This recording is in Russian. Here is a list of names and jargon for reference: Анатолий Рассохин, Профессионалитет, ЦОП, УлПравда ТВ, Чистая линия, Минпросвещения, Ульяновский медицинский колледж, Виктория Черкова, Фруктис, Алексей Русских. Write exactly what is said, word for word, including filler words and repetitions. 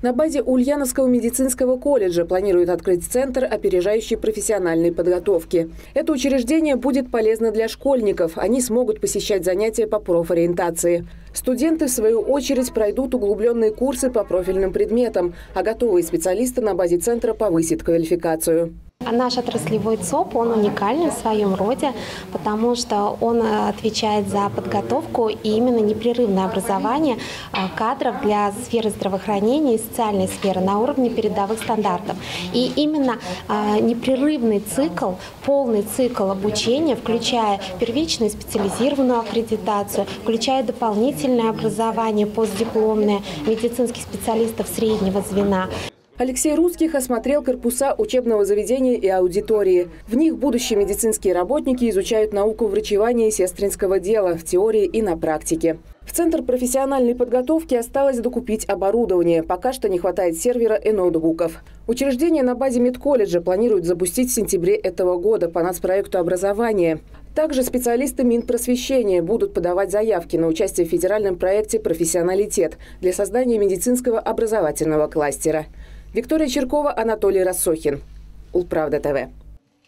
На базе Ульяновского медицинского колледжа планируют открыть центр опережающей профессиональной подготовки. Это учреждение будет полезно для школьников. Они смогут посещать занятия по профориентации. Студенты, в свою очередь, пройдут углубленные курсы по профильным предметам, а готовые специалисты на базе центра повысят квалификацию. Наш отраслевой ЦОП, он уникален в своем роде, потому что он отвечает за подготовку и именно непрерывное образование кадров для сферы здравоохранения и социальной сферы на уровне передовых стандартов. И именно непрерывный цикл, полный цикл обучения, включая первичную и специализированную аккредитацию, включая дополнительное образование постдипломное медицинских специалистов среднего звена. Алексей Русских осмотрел корпуса учебного заведения и аудитории. В них будущие медицинские работники изучают науку врачевания и сестринского дела в теории и на практике. В Центр профессиональной подготовки осталось докупить оборудование. Пока что не хватает сервера и ноутбуков. Учреждение на базе медколледжа планируют запустить в сентябре этого года по нацпроекту образования. Также специалисты Минпросвещения будут подавать заявки на участие в федеральном проекте «Профессионалитет» для создания медицинского образовательного кластера. Виктория Черкова, Анатолий Рассохин. УлПравда ТВ.